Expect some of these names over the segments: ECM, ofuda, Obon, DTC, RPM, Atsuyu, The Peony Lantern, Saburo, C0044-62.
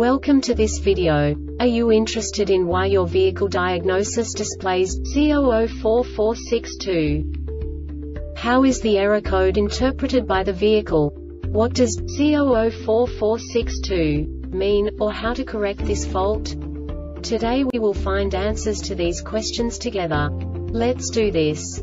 Welcome to this video. Are you interested in why your vehicle diagnosis displays C0044-62? How is the error code interpreted by the vehicle? What does C0044-62 mean, or how to correct this fault? Today we will find answers to these questions together. Let's do this.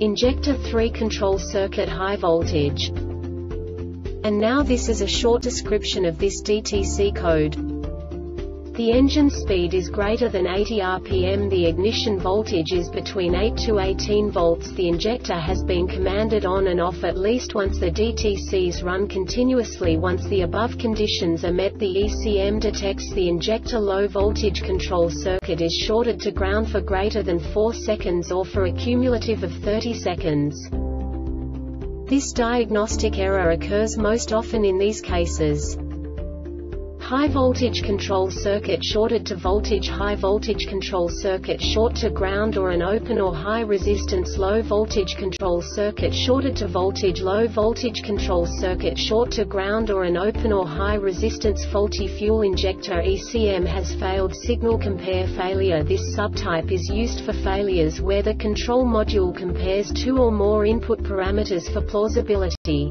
injector 3 control circuit high voltage. And now this is a short description of this DTC code. The engine speed is greater than 80 RPM. The ignition voltage is between 8 to 18 volts. The injector has been commanded on and off at least once. The DTCs run continuously. Once the above conditions are met, the ECM detects the injector low voltage. Control circuit is shorted to ground for greater than 4 seconds or for a cumulative of 30 seconds. This diagnostic error occurs most often in these cases. High voltage control circuit shorted to voltage. High voltage control circuit short to ground or an open or high resistance. Low voltage control circuit shorted to voltage. Low voltage control circuit short to ground or an open or high resistance. Faulty fuel injector. ECM has failed. Signal compare failure. This subtype is used for failures where the control module compares 2 or more input parameters for plausibility.